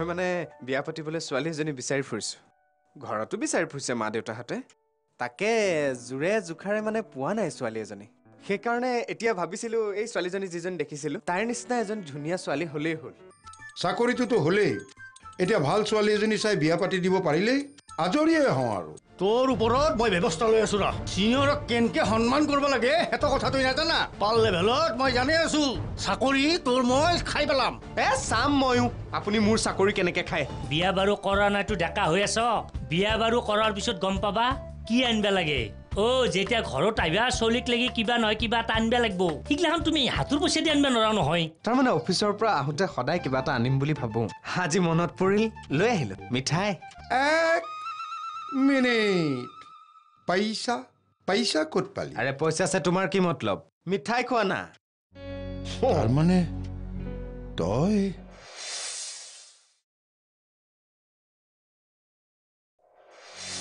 मैं माने बिया पातिबले स्वाली एजनी बिचारि फुरछु घरतो बिचारि फुरछे मा देउताहते ताके जुरे जुखारे माने पुआ नाय स्वाली एजनी हे कारणे एटिया भाबिसिलु ए स्वाली जनी जिजन देखिसिलु तार निस्ना एजन धुनिया स्वाली होले होल साकरितो तो होले एटिया ভাল स्वाली एजनी साइ बिया पाति दिबो पारिले आजरिए हौ आरो तोर उपरत মই ব্যবস্থা লৈ আছো ৰা সিহঁৰ কেনকে সন্মান কৰিব লাগে এত কথা তুই নাজানা পাললে ভেলত মই জানি আছো চাকৰি তোৰ মই খাই পেলাম এ সাম ময়ু আপুনি মোৰ চাকৰি কেনেকে খায় বিয়া বাৰো কৰা নাইতো ঢাকা হৈ আছ বিয়া বাৰো কৰাৰ পিছত গম পাবা কি আনবা লাগে ও যেতিয়া ঘৰত আইবা চলিক লাগি কিবা নহয় কিবা আনবা লাগিব ঠিকলাখন তুমি হাতৰ পইচা দি আনবা নৰা নহয় তাৰ মানে অফিচৰ পৰা আহোতে সদায় কিবা এটা আনিম বুলি ভাবো আজি মনত পৰিল লৈ আহিলো মিঠাই এক मिनट पैसा पैसा कत पाली अरे पैसा से तुम्हार की मतलब मिठाई खा ना और माने तय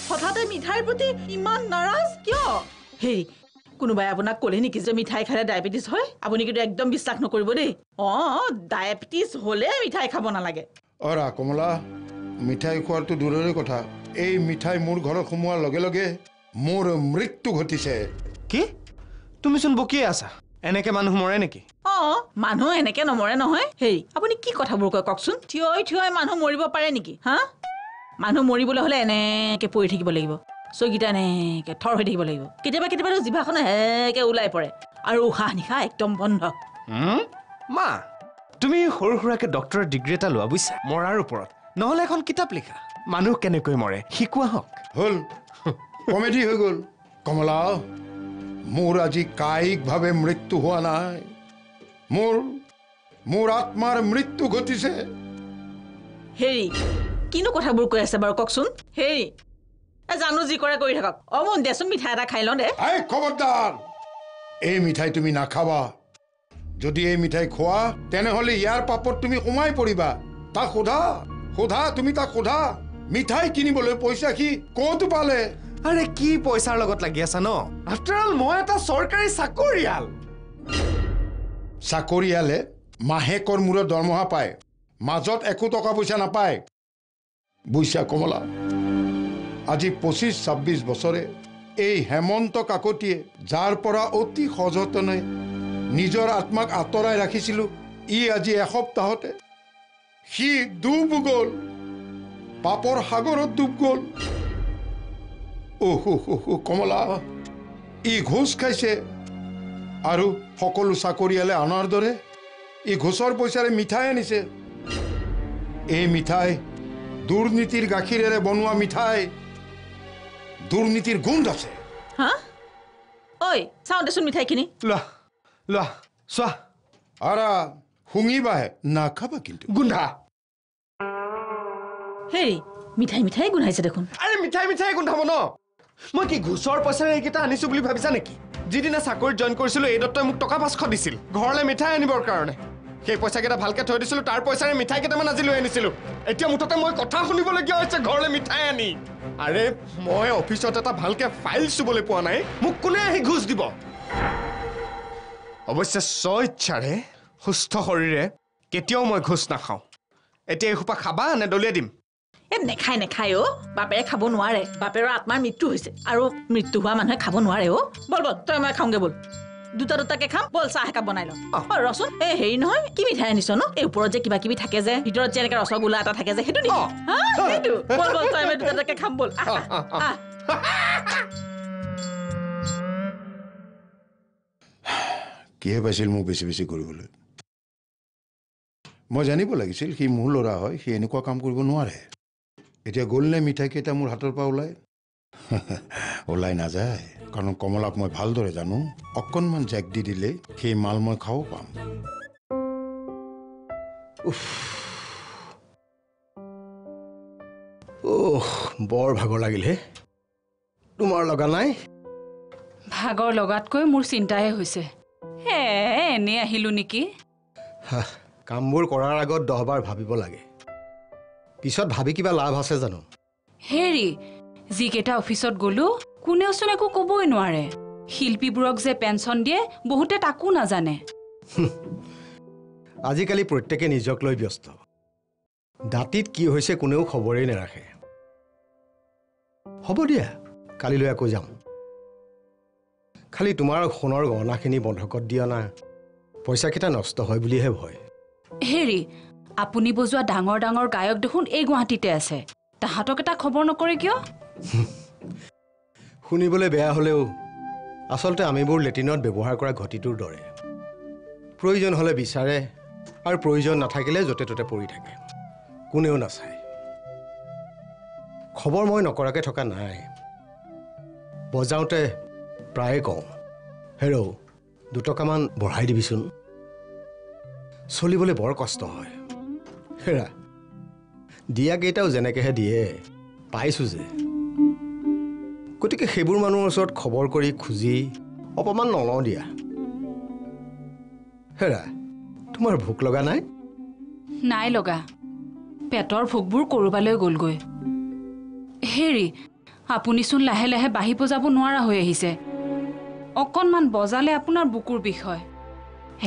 हठाते मिठाईर प्रति इमान नाराज क्यों हे কোনোবাই আপোনাক ক'লে নেকি যে মিঠাই খালে ডায়েবেটিছ হয় আপুনি কিন্তু একদম বিশ্বাস নকৰিব দেই অ ডায়েবেটিছ হলে মিঠাই খাব নালাগে অৰা কমলা মিঠাই খোৱাৰ তো দূৰৰে কথা এই মিঠাই মোৰ ঘৰত সোমোৱাৰ লগে লগে মোৰ মৃত্যু ঘটিছে কি তুমি শুন বকি আছা এনেকে মানুহ মৰে নেকি অ মানুহ এনেকে নমৰে নহয় হেই আপুনি কি কথাবোৰ কয় ককচোন থিয়ই থিয়ই মানুহ মৰিব পাৰে নেকি হা মানুহ মৰিবলৈ হলে এনেকে পৰি থাকিব লাগিব সগিটা এনেকে থৰ হৈ থাকিব লাগিব কেতিয়াবা কেতিয়াবা জিভাখন এনেকে ওলাই পৰে আৰু উশাহ নিশাহ একদম বন্ধ মা তুমি সৰু সৰুকে ডক্টৰৰ ডিগ্ৰী এটা লোৱা বুইছা মৰাৰ ওপৰত নহলে এখন কিতাপ লিখা মানুহ কেনেকৈ মৰে শিকোৱা হক হল কমেডি হৈ গল কমলা মোৰ আজি কায়িকভাৱে মৃত্যু হোৱা নাই মোৰ আত্মাৰ মৃত্যু ঘটিছে হেৰি কিনো কথাবোৰ কৈ আছে বাৰু ককচোন হেৰি এ জানো যি কৰে কৰি থাকক অমন দেচোন মিঠাই এটা খাই লওঁ দে আই খবৰদাৰ এই মিঠাই তুমি নাখাবা যদি এই মিঠাই খোৱা তেনেহলে ইয়াৰ পাপত তুমি সোমাই পৰিবা তা খোদা খোদা তুমি তা খোদা মিঠাই কিনিবলৈ পইচা কি ক'ত পালে আরে কি পইচাৰ লগত লাগি আছা ন আফটাৰ অল মই এটা সৰকাৰি চাকৰিয়ালে মাহেকৰ মূৰত দৰমহা পায় মাজত একো টকা পইচা নাপায় বুইছা কমলা আজি 25-26 বছৰে এই হেমন্ত কাকতিয়ে যাৰ পৰা অতি সযতনে নিজৰ আত্মাক আতৰাই ৰাখিছিল ই আজি এসপ্তাহতে সি ডুব গল পাপৰ সাগৰত ডুব গল ও কমলা ই ঘোষ খাইছে আৰু সকলো চাকৰিয়ালে আনৰ দৰে ই ঘোষৰ পইচাৰে মিঠাই আনিছে এই মিঠাই দুৰ্নীতিৰ গাখীৰেৰে বনোৱা মিঠাই দুৰ্নীতিৰ গুণ আছে হা ঐ চাও দেচোন মিঠাইখিনি লোৱা লোৱা চোৱা আৰা হুঙিবাহে নাখাবা কিন্তু গুন্ধা হেৰি মিঠাই মিঠাই গুন্ধাইছে দেখোন আৰে মিঠাই মিঠাই গুন্ধাব ন মই কি ঘোষৰ পইচাৰে এইকেইটা আনিছো বুলি ভাবিছা নেকি যিদিনা চাকৰি জইন কৰিছিলো এই দত্তই মোক টকা 500 দিছিল ঘৰলৈ মিঠাই আনিবৰ কাৰণে সেই পইচাকেইটা ভালকৈ থৈ দিছিলো তাৰ পইচাৰে মিঠাই কেইটামান আজি লৈ আনিছিলো এতিয়া মুঠতে মই কথা শুনিবলগীয়া হৈছে ঘৰলৈ মিঠাই আনি আৰে মই অফিচত এটা ভালকৈ ফাইল চুবলৈ পোৱা নাই মোক কোনে আহি ঘোষ দিব অৱশ্যে স্বইচ্ছাৰে সুস্থ শরীরে কেতিয়াও মই ঘোষ নাখাও এতিয়া এখোপা খাবা নে দলিয়াই দিম এ নেখাই নেখাই ও বাপেৰে খাব নোৱাৰে বাপেৰৰ আত্মাৰ মৃত্যু হৈছে আৰু মৃত্যু হোৱা মানুহে খাব নোৱাৰে ও বল বল তই মই খাওঁগে বল দুটাকে খাম বল চাহ একাপ বনাই লওঁ অ ৰচোন এই হেৰি নহয় কি মিঠাই আনিছ ন এই ওপৰত যে কিবা কিবি থাকে যে ভিতৰত যে এনেকে ৰসগোল্লা এটা থাকে যে সেইটো নেকি হা সেইটো বল বল তই মই দুটাকে খাম বল কিহে পাইছিল মোক বেছি বেছি কৰিবলৈ মই জানিব লাগিছিল সি মোৰ ল'ৰা হয় সি এনেকুৱা কাম কৰিব নোৱাৰে এতিয়া গ'লনে মিঠাইকেইটা মোৰ হাতৰ পৰা ওলাই নাযায় কাৰণ কমলাক মই ভালদৰে জানো অকণমান জেক দি দিলে সেই মাল মই খাব পাম বৰ ভাগৰ লাগিল হে তোমাৰ লগা নাই ভাগৰ লগাতকৈ মোৰ চিন্তাহে হৈছে হে এনে আহিলো নেকি কামবোৰ কৰাৰ আগত 10 বাৰ ভাবিব লাগে পিছত ভাবি কিবা লাভ আছে জানো হেৰি যিকেইটা অফিচত গ'লো কোনেওচোন একো ক'বই নোৱাৰে শিল্পীবোৰক যে পেঞ্চন দিয়ে বহুতে তাকো নাজানে আজিকালি প্ৰত্যেকে নিজক লৈ ব্যস্ত দাঁতিত কি হয়েছে কোনেও খবৰেই নাৰাখে। হব দিয়া, কালিলৈ আকৌ যাম। খালি তোমাৰ সোণৰ গহনাখিনি বন্ধকত দিয়া না, পইচাকেইটা নষ্ট হয় বুলিহে ভয়। হেৰি, আপুনি বজোৱা ডাঙৰ ডাঙৰ গায়ক দেখোন এই গুৱাহাটীতে আছে, তাহাঁতক এটা খবৰ নকৰে কিয়? শুনিবলৈ বেয়া হ'লেও আচলতে আমিবোৰ লেটিনত ব্যৱহাৰ কৰা ঘটিটোৰ দৰে, প্ৰয়োজন হ'লে বিচাৰে আৰু প্ৰয়োজন নাথাকিলে য'তে ত'তে পৰি থাকে, কোনেও নাচায়। খবৰ মই নকৰাকৈ থকা নাই, বজাওঁতে প্ৰায়ে কওঁ, হেৰৌ দুটকামান বঢ়াই দিবিচোন, চলিবলৈ বৰ কষ্ট হয়। হেৰা, দিয়াকেইটাও যেনেকৈহে দিয়ে পাইছোঁ যে, গতিকে সেইবোৰ মানুহৰ ওচৰত খবৰ কৰি খুজি অপমান নলওঁ দিয়া। হেৰা, তোমাৰ ভোক লগা নাই? নাই লগা, পেটৰ ভোকবোৰ ক'ৰবালৈ গ'লগৈ। হেৰি, আপুনিচোন লাহে লাহে বাঢ়ি বজাব নোৱাৰা হৈ আহিছে, অকণমান বজালে আপোনাৰ বুকুৰ বিষ হয়।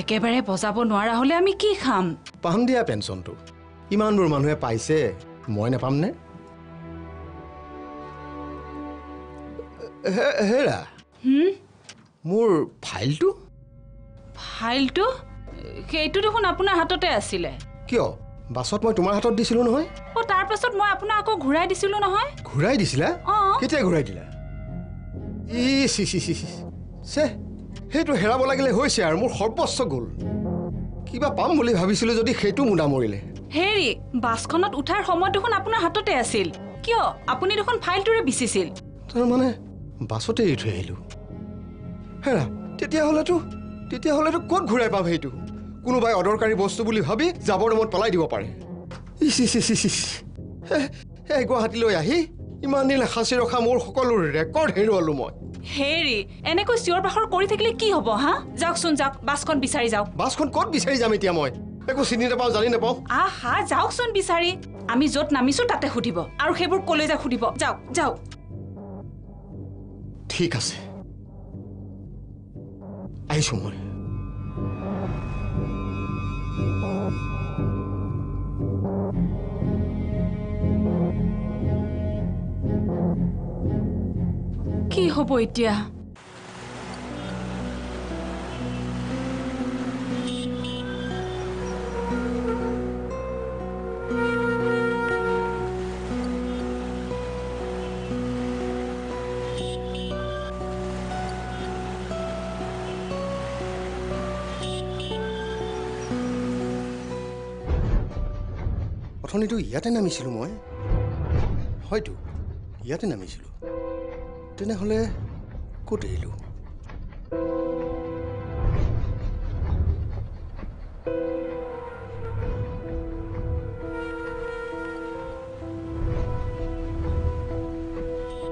একেবাৰে বজাব নোৱাৰা হ'লে আমি কি খাম? পাম দিয়া পেঞ্চনটো, ইমানবোৰ মানুহে পাইছে, মই নাপামনে? হেৰা, মোৰ ফাইলটো ফাইলটো সেইটো দেখোন আপোনাৰ হাততে আছিলে। কিয়, বাছত মই তোমাৰ হাতত দিছিলোঁ নহয়। অ' তাৰ পাছত মই আপোনাক আকৌ ঘূৰাই দিছিলোঁ নহয়। ঘূৰাই দিছিলা? অ'। কেতিয়া ঘূৰাই দিলা? ই চি চি চি চে, সেইটো হেৰাব লাগিলে হৈছে আৰু মোৰ সৰ্বস্ব গ'ল। কিবা পাম বুলি ভাবিছিলোঁ যদি সেইটো মুদা মৰিলে। হেৰি, বাছখনত উঠাৰ সময়ত দেখোন আপোনাৰ হাততে আছিল, কিয় আপুনি দেখোন ফাইলটোৰে বিচিছিল? তাৰমানে বাছতে এৰি থৈ আহিলোঁ। হেৰা, তেতিয়াহ'লেতো ক'ত ঘূৰাই পাম সেইটো? কোনোবাই অদৰকাৰী বস্তু বুলি ভাবি জাবৰ দমত পেলাই দিব পাৰে। এই গুৱাহাটীলৈ আহি ইমান দিন সাঁচি ৰখা মোৰ সকলো ৰেকৰ্ড হেৰুৱালোঁ মই। হেৰি, এনেকৈ চিঞৰ বাখৰ কৰি থাকিলে কি হ'ব হা? যাওকচোন, যাওক বাছখন বিচাৰি যাওক। বাছখন ক'ত বিচাৰি যাম এতিয়া মই? একো চিনি নাপাওঁ, জানি নাপাওঁ। আহা, যাওকচোন বিচাৰি। আমি য'ত নামিছোঁ তাতে সুধিব, আৰু সেইবোৰ ক'লৈ যাক সুধিব। যাওক যাওক। ঠিক আছে, আহিছোঁ মই। কি হ'ব এতিয়া? অথনিতো ইয়াতে নামিছিলোঁ মই, হয়তো ইয়াতে নামিছিলোঁ, তেনেহ'লে ক'ত এৰিলোঁ?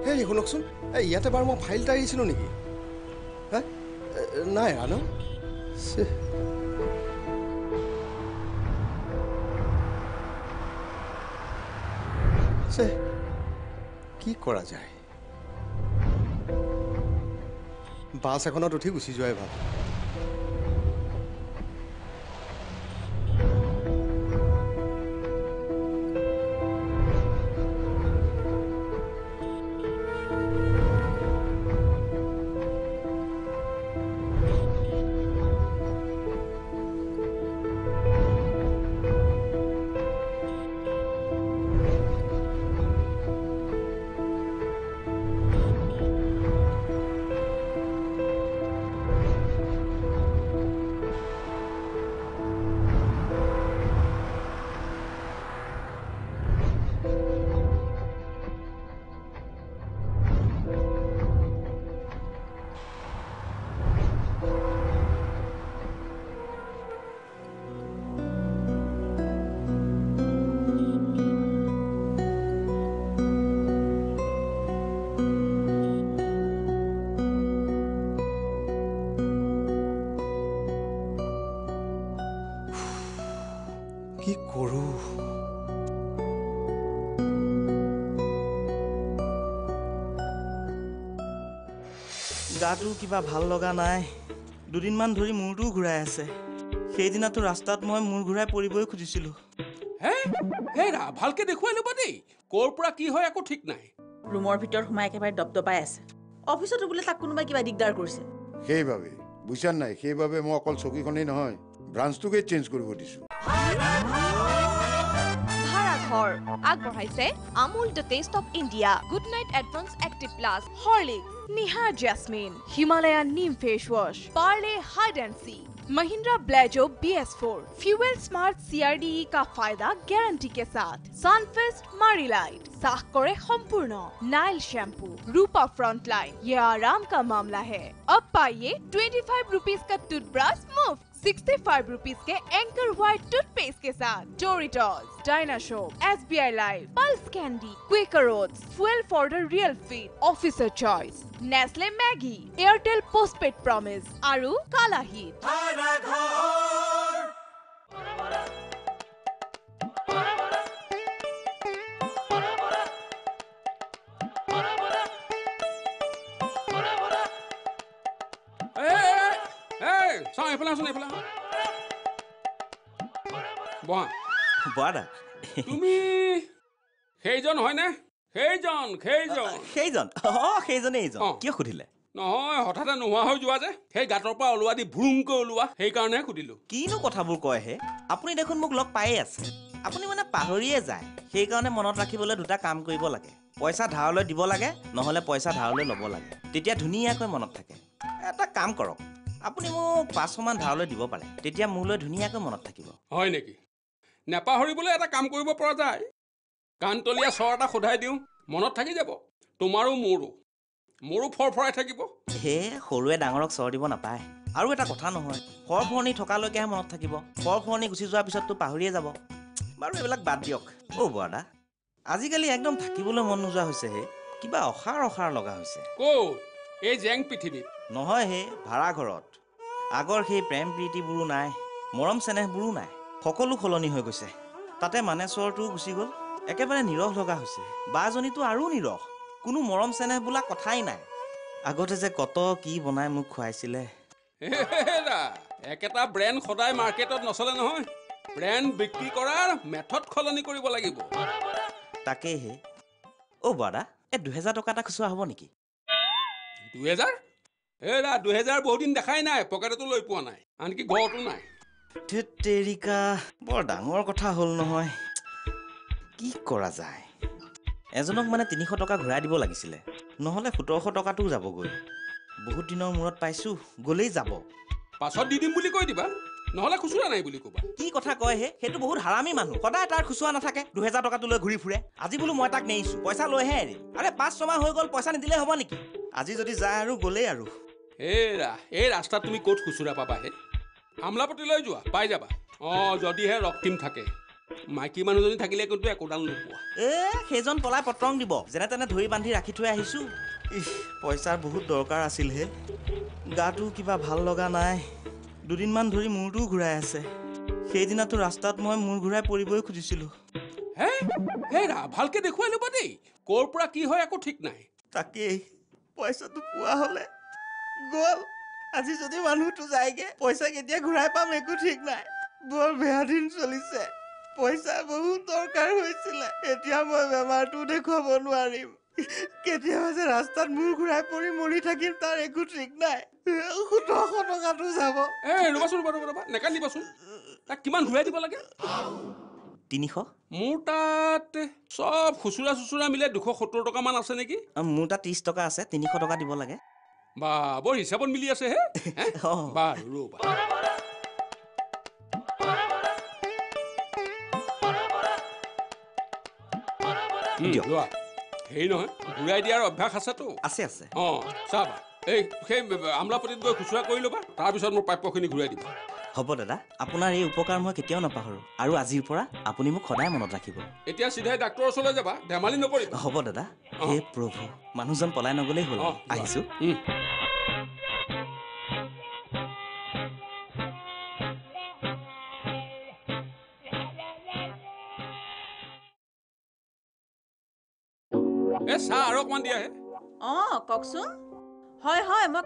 হেৰি শুনকচোন, এই ইয়াতে বাৰু মই ফাইল এটা এৰিছিলোঁ নেকি? হা, নাই এৰা ন। কি কৰা যায়? বাছ এখনত উঠি গুচি যোৱাই ভাল। গাটো কিবা ভাল লগা নাই, দুদিনমান ধৰি মূৰটোও ঘূৰাই আছে। সেইদিনাতো ৰাস্তাত মই মূৰ ঘূৰাই পৰিবই খুজিছিলোঁ, हे हे रा ভালকে দেখুৱাইলো বাদে কোৰ পৰা কি হয় আকো ঠিক নাই ৰুমৰ ভিতৰ হুমাই একেবাৰে দপদপাই আছে অফিচত বুলে তাক কোনোবা কিবা দিগদাৰ কৰিছে হেইভাবে বুঝান নাই হেইভাবে মই অকল চকীখনই নহয় ব্ৰাঞ্চটোকে চেঞ্জ কৰিব দিছো ভাৰাঘৰ আগবঢ়াইছে Amul the taste of India Good Knight advance active plus Horlicks Nihar jasmine Himalayan neem face wash Parle hide and seek Mahindra Blazo BS4 fuel smart CRDE का फायदा गारंटी के साथ सनफेस्ट मारीलाइट साख करे संपूर्ण नाइल शैम्पू रूपा फ्रंटलाइन ये आराम का मामला है अब पाइए 25 रुपीस का टूथब्रश मुफ्त 65 रुपीस के एंकर व्हाइट टूथपेस्ट के साथ डोरिटोस डायनाशॉप SBI live pulse candy Quaker oats fuel for the real feet officer choice Nestle Maggi Airtel postpaid promise आरु काला हिट সেইজন হয় না সেইজন সেইজন সেইজন সেইজনেই জন কিয় খুধিলে নহয় হঠাতে নোহোৱা হৈ যোৱা যে সেই গাঁতৰ পৰা ওলোৱা দি ভুৰুংকৈ ওলোৱা সেইকাৰণেহে খুধিলো কিনো কথাবোৰ কয় হে আপুনি দেখোন মোক লগ পায়ে আছে আপুনি মানে পাহৰিয়ে যায় সেইকাৰণে মনত ৰাখিবলৈ দুটা কাম কৰিব লাগে পইচা ধাৰলৈ দিব লাগে নহ'লে পইচা ধাৰলৈ ল'ব লাগে তেতিয়া ধুনীয়াকৈ মনত থাকে এটা কাম কৰক আপুনি মোক 500 মান ধাৰলৈ দিব পাৰে তেতিয়া মোলৈ ধুনীয়াকৈ মনত থাকিব হয় নেকি নাপাহৰিবলৈ এটা কাম কৰিব পৰা যায় কান্তলিয়া ছৰটা খোধাই দিও মনত থাকি যাব তোমাৰো মোৰো ফৰফৰাই থাকিব হে হৰুৱে ডাঙৰক ছৰ দিব নাপায় আৰু এটা কথা নহয় ফৰফৰণি ঠকালৈকেহে মনত থাকিব ফৰফৰণি গুচি যোৱাৰ পিছত তো পাহৰিয়ে যাব বাৰু এবিলাক বাদ দিয়ক ও বৰা আজিকালি একদম থাকিবলৈ মন নোযোৱা হৈছে হে কিবা অহাৰ লগা হৈছে কো এই জেং পৃথিৱী নহয় হে ভাড়া ঘৰত আগৰ সেই প্ৰেম প্ৰীতিবোৰো নাই মৰম চেনেহবোৰো নাই সকলো খলনি হৈ গৈছে তাতে মানে ছৰটো গুচি গ'ল একেবাৰে নিৰহ লগা হৈছে বাজনীটো আৰু নিৰহ কোনো মৰম চেনেহ বোলা কথাই নাই আগতে যে কত কি বনাই মোক খুৱাইছিলে একেটা ব্ৰেণ্ড সদায় মাৰ্কেটত নচলে নহয় ব্ৰেণ্ড বিক্ৰী কৰাৰ মেথড খলনি কৰিব লাগিব তাকেহে অ' বাদা এ 2000 টকা এটা খুচুৰা হ'ব নেকি 2000 এৰা 2000 বহুদিন দেখাই নাই পকেটতো লৈ পোৱা নাই আনকি ঘৰতো নাই তেৰিকা বৰ ডাঙৰ কথা হ'ল নহয় কি কৰা যায় এজনক মানে 300 টকা ঘূৰাই দিব লাগিছিলে নহ'লে 1700 টকাটো যাবগৈ বহুত দিনৰ মূৰত পাইছোঁ গ'লেই যাব পাছত দি দিম বুলি কৈ দিবা নহ'লে খুচুৰা নাই বুলি ক'বা কি কথা কয় হে সেইটো বহুত হাৰামি মানুহ সদায় তাৰ খুচুৰা নাথাকে 2000 টকাটো লৈ ঘূৰি ফুৰে আজি বোলো মই তাক নেৰিছোঁ পইচা লৈহে এৰি আৰে 5-6 মাহ হৈ গ'ল পইচা নিদিলে হ'ব নেকি আজি যদি যায় আৰু গ'লেই আৰু এই ৰাস্তাত তুমি ক'ত খুচুৰা পাবা হে আমলাপতি লৈ যোৱা পাই যাবা অঁ যদিহে ৰক্তিম থাকে মাইকী মানুহজনী থাকিলে কিন্তু একোডাল নোপোৱা সেইজন পলাই পত্ৰং দিব যেনে তেনে ধৰি বান্ধি ৰাখি থৈ আহিছোঁ পইচাৰ বহুত দৰকাৰ আছিল হে গাটো কিবা ভাল লগা নাই দুদিনমান ধৰি মূৰটোও ঘূৰাই আছে সেইদিনাতো ৰাস্তাত মই মূৰ ঘূৰাই পৰিবই খুজিছিলোঁ হে হে ৰা ভালকে দেখুৱাই ল'বা দেই ক'ৰ পৰা কি হয় একো ঠিক নাই তাকেই পইচাটো পোৱা হ'লে গ'ল আজি যদি মানুহটো যায়গে পইচা কেতিয়া ঘূৰাই পাম একো ঠিক নাই বৰ বেয়া দিন চলিছে পইচা বহুত দৰকাৰ হৈছিল এতিয়া মই বেমাৰটো দেখুৱাব নোৱাৰিম কেতিয়াবা যে ৰাস্তাত মূৰ ঘূৰাই পৰি মৰি থাকিম তাৰ একো ঠিক নাই 1700 টকাটো যাব ৰ'বাচোন নেকান্দিবাচোন তাক কিমান ঘূৰাই দিব লাগে 300 মোৰ তাত চব খুচুৰা মিলে 270 টকামান আছে নেকি মোৰ তাত 30 টকা আছে 300 টকা দিব লাগে বা বৰ হিচাপত মিলি আছে হে বাৰু ৰ'বা হেৰি নহয় ঘূৰাই দিয়াৰ অভ্যাস আছেতো আছে আছে অঁ চাবা এই সেই আমলাপতিত গৈ খুচুৰা কৰি ল'বা তাৰপিছত মোৰ প্ৰাপ্যখিনি ঘূৰাই দিবা হ'ব দাদা আপোনাৰ এই উপকাৰ মই কেতিয়াও নাপাহৰোঁ আৰু আজিৰ পৰা আপুনি মোক সদায় মনত ৰাখিব এতিয়া চিধাই ডাক্তৰৰ ওচৰলৈ যাবা ধেমালি নকৰিবা হ'ব দাদা হে প্ৰভু মানুহজন পলাই নগ'লেই হ'ল আহিছোঁ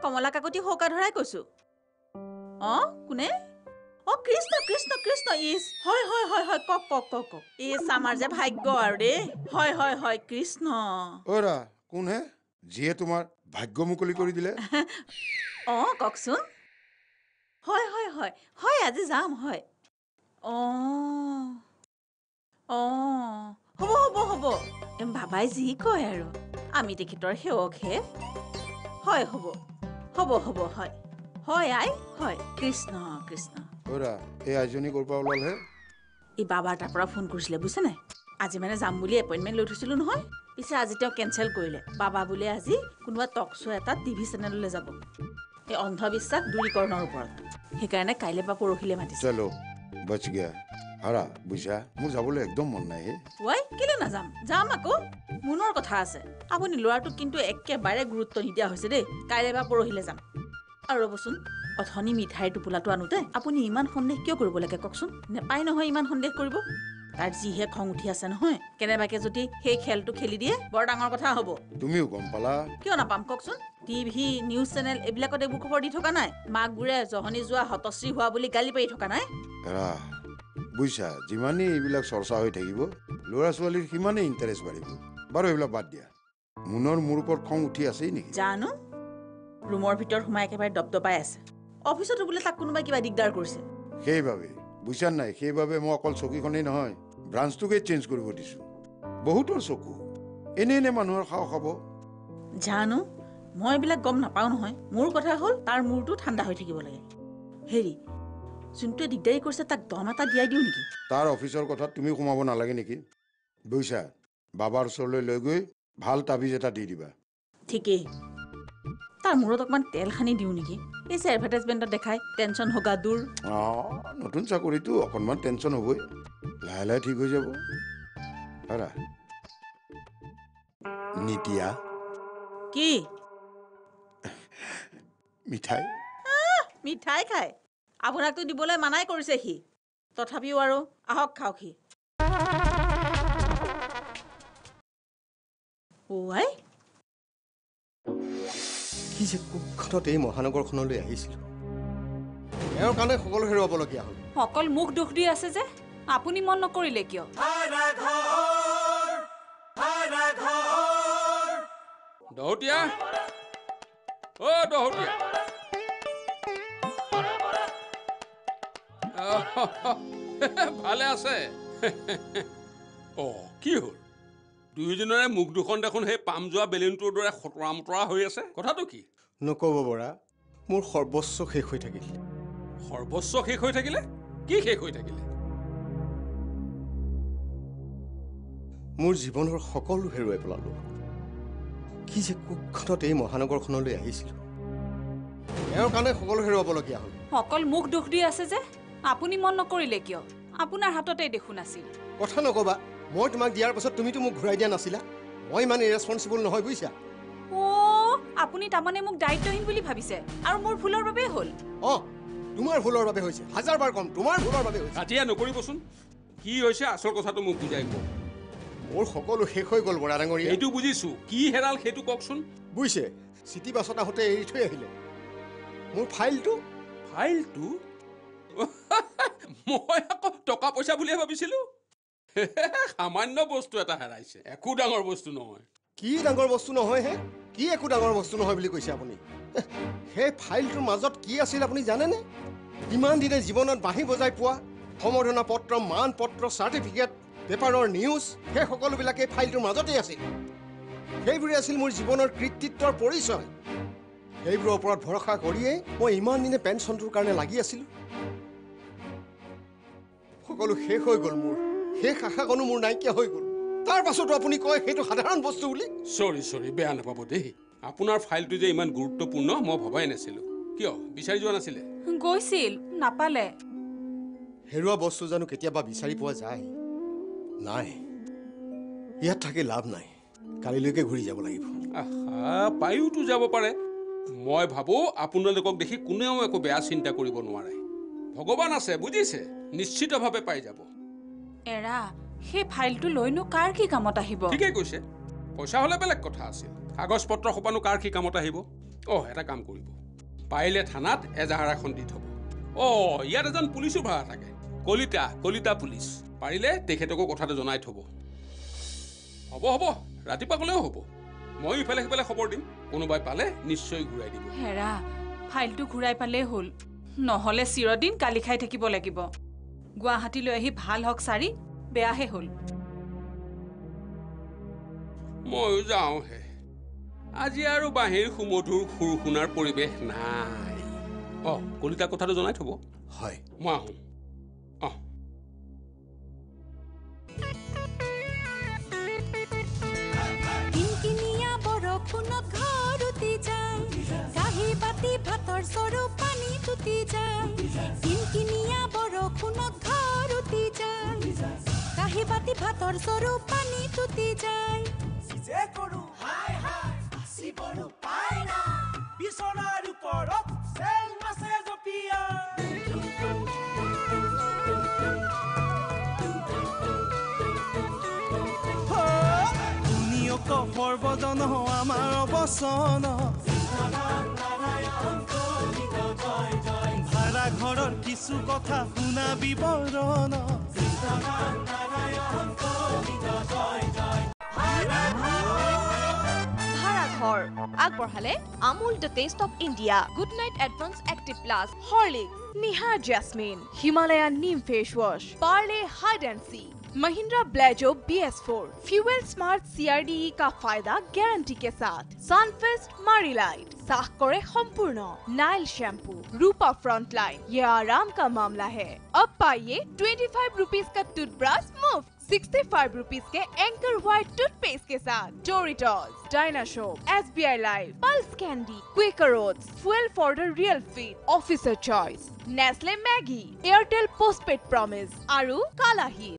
কমলা কাকতি হৌকা ধৰাই কৈছো ओ कृष्ण कृष्ण कृष्ण इस हाय हाय हाय हाय कक कक कक इस हमार जे भाग्य रे हाय हाय हाय कृष्ण ओरा कोन है जिए तुम्हार भाग्य मुकली करि दिले ओ ककसुन हाय हाय हाय हाय आज जाम हाय ओ ओ हबो हबो हबो एम बाबाई जी कय आरो आमी देखितर हेक हे हाय हबो हबो हबो हाय हाय आय हाय कृष्ण कृष्ण ओरा ए आजनी कोपा ओलाल हे ई बाबा टापरा फोन करसिले बुझे नै आज माने जाम बुली अपॉइंटमेंट লৈ থিছিলু নহয় পিছে আজি তেও ক্যান্সেল কইলে बाबा बुले আজি কোনবা টকশো এটা টিভি চ্যানেল লৈ যাব ए अंधविश्वास दूरीकৰণৰ ওপৰত হে কাৰণে কাইলে বা পৰহিলে মাতিছে চলো बच गया हरा बुझा মোৰ যাবলৈ একদম মন নাই হে ওই কিলে না যাম যাম আকো মনৰ কথা আছে আপুনি লৰাটো কিন্তু একেবাৰে গুৰুত্ব নিদিয়া হৈছে দে কাইলে বা পৰহিলে যাম আৰু ৰবচোন অথনি মিঠাই টোপোলাটো আনোতে আপুনি ইমান সন্দেহ কিয় কৰিব লাগে ককচোন নেপাই নহয় ইমান সন্দেহ কৰিব তাৰ জিহে খং উঠি আছে নহয় কেনেবাকে যদি সেই খেলটো খেলি দিয়ে বৰ ডাঙৰ কথা হ'ব তুমিও গম পালা কিয় না পাম ককচোন টিভি নিউজ চ্যানেল এবিলাকত এ বুক পঢ়ি থকা নাই মাক গুৰে জহনি যোৱা হতশ্ৰী হোৱা বুলি গালি পাই থকা নাই এৰা বুইছা যিমানই এবিলাক চৰ্চা হৈ থাকিব লৰা ছোৱালীৰ কিমানই ইন্টাৰেস্ট বাঢ়িব বাৰু এবিলাক বাদ দিয়া মুনৰ মূৰ ওপৰত খং উঠি আছে নেকি জানো ৰুমৰ ভিতৰ হুমাই একেবাৰে দপদপাই আছে অফিসত বুলে তাক কোনোবা কিবা দিগদাৰ কৰিছে সেইভাবে বুইছা নাই সেইভাবে মই অকল চকীখনেই নহয় ব্ৰাঞ্চটোকে চেঞ্জ কৰিব দিছো বহুতৰ চকু এনে এনে মানুহৰ খাও খাব জানো মই বিলাক গম নাপাও নহয় মোৰ কথা হ'ল তাৰ মূৰটো ঠাণ্ডা হৈ থাকিব লাগে হেৰি যোনটো দিগদাৰি কৰিছে তাক দমাটা দিয়াই দিও নেকি তাৰ অফিচৰ কথা তুমি ঘুমাব নালাগে নেকি বুইছা বাবাৰ ওচৰলৈ লৈ গৈ ভাল তাবিজ এটা দি দিবা ঠিকই তাৰ মূৰত অকমান তেল খানি দিও নেকি এই এডভাৰটাইজমেণ্টত দেখাই টেনচন হোগা দূৰ অ নতুন চাকৰিটো অকমান টেনচন হ'বই লাহে লাহে ঠিক হৈ যাব আৰা নিতিয়া কি মিঠাই মিঠাই খায় আপোনাক তো দিবলৈ মানাই কৰিছে সি তথাপিও আৰু আহক খাওক সি ওৱাই কি যে কুখনত এই মহানগৰখনলৈ আহিছিল এৰ কাৰণে সকল হেৰুৱাবলগীয়া হ'ল সকল মুখ দুখ দি আছে যে আপুনি মন নকৰিলে কিয় দহটিয়া ও দহটিয়া ভালে আছে অ কি হ'ল দুইজনৰে মুখ দুখন দেখোন সেই পাম যোৱা বেলুনটোৰ দৰে খটৰা মটৰা হৈ আছে কথাটো কি নকব বৰা মোৰ সৰ্বস্ব শেষ হৈ থাকিল সৰ্বস্ব শেষ হৈ থাকিলে কি শেষ হৈ থাকিলে মোৰ জীৱনৰ সকলো হেৰুৱাই পেলালো কি যে কুখনত এই মহানগৰখনলৈ আহিছিলোঁ এৰ কাৰণে সকলো হেৰুৱাবলগীয়া হ'ল সকল মুখ দুখ দি আছে যে আপুনি মন নকৰিলে কিয় আপোনাৰ হাততে দেখোন আছিল কথা নকবা মই তোমাক দিয়াৰ পাছত তুমিতো মোক ঘূৰাই দিয়া নাছিলা মই মানে ৰেছপন্সিবল নহয় বুইছা ও আপুনি তামানে মোক দায়িত্বহীন বুলি ভাবিছে আৰু মোৰ ভুলৰ বাবে হ'ল অ তোমাৰ ভুলৰ বাবে হৈছে হাজাৰ বাৰ কম তোমাৰ ভুলৰ বাবে হৈছে আতিয়া নকৰিবচোন কি হৈছে আসল কথাটো মোক বুজাই মোক মোৰ সকলো শেষ হৈ গ'ল বৰা ডাঙৰীয়া এইটো বুজিছো কি হেৰাল সেইটো ককচোন বুইছে চিটি বাছনা হতে এৰি থৈ আহিলে মোৰ ফাইলটো মই আকৌ টকা পইচা বুলিয়ে ভাবিছিলো সামান্য বস্তু এটা হেৰাইছে একো ডাঙৰ বস্তু নহয় কি ডাঙৰ বস্তু নহয় হে কি একো ডাঙৰ বস্তু নহয় বুলি কৈছে আপুনি সেই ফাইলটোৰ মাজত কি আছিল আপুনি জানেনে ইমান দিনে জীৱনত বাহি বজাই পোৱা সমৰ্থনা পত্ৰ মান পত্ৰ চাৰ্টিফিকেট পেপাৰৰ নিউজ সেই সকলোবিলাকে ফাইলটোৰ মাজতেই আছিল সেইবোৰে আছিল মোৰ জীৱনৰ কৃতিত্বৰ পৰিচয় সেইবোৰৰ ওপৰত ভৰসা কৰিয়ে মই ইমান দিনে পেঞ্চনটোৰ কাৰণে লাগি আছিলোঁ সকলো শেষ হৈ গ'ল মোৰ সেই শাখাকণো মোৰ নাইকিয়া হৈ গ'ল তাৰ পাছতো আপুনি কয় সেইটো সাধাৰণ বস্তু বুলি চৰি বেয়া নাপাব দেই আপোনাৰ ফাইলটো যে ইমান গুৰুত্বপূৰ্ণ মই ভবাই নাছিলো কিয় বিচাৰি যোৱা নাছিলে গৈছিল নাপালে হেৰুৱা বস্তু জানো কেতিয়াবা বিচাৰি পোৱা যায় নাই ইয়াত থাকি লাভ নাই কালিলৈকে ঘূৰি যাব লাগিব আহা পায়োতো যাব পাৰে মই ভাবো আপোনালোকক দেখি কোনেও একো বেয়া চিন্তা কৰিব নোৱাৰে ভগৱান আছে বুজিছে নিশ্চিতভাৱে পাই যাব এৰা হে ফাইলটো লইনো কাৰ কি কামত আহিব ঠিকে কৈছে পইচা হলে বেলেগ কথা আছিল কাগজ পত্ৰ খোপানো কাৰ কি কামত আহিব অ এটা কাম কৰিব পাইলে থানাত এজাহাৰ এখন দি থব Oh, yet as on police of Bharaghar. Kolita police. Parile, take a cotta on night hobo. Hobo, Ratipacolo hobo. Moi Pelec hobodim, Uno by Pale, Nisho Guradi. Hera, Hile to Kurai Palehul. No hole sirodin, Kalikai Tekibolekibo. Guahatilo hip Halhok Sari, Beahehul. Moi down here. Aziaro Bahir, who motor Hurunar Puribe. Oh, Kolita cotta on night hobo. Hi, wow. Soro pani tuti jai, kinkiniya borokhunot ghar uti jai. Kahi bati bhator soro pani tuti jai. Je koru hai hai, asiboru paina. Bisonar uporot sel message opia. Uniyo ko forbodan ho amar obosona. Bharaghar kisu kotha huna biborona Sitaram Narayan kolita joy joy Bharaghar agborhale amul the taste of India good night advance active plus horlicks niha jasmine himalaya neem face wash parle hide and see Mahindra Blazo BS4 fuel smart CRDE का फायदा guarantee के साथ सनफेस्ट मारीलाइट साख करे संपूर्ण Nile shampoo रूपा frontline ये आराम का मामला है अब पाइए 25 रुपीस का टूथब्रश मुफ्त 65 रुपीस के एंकर व्हाइट टूथपेस्ट के साथ डोरिटोस डायनाशॉप SBI live pulse candy Quaker oats fuel for the real feet officer choice Nestle Maggi Airtel postpaid promise आरू कालाही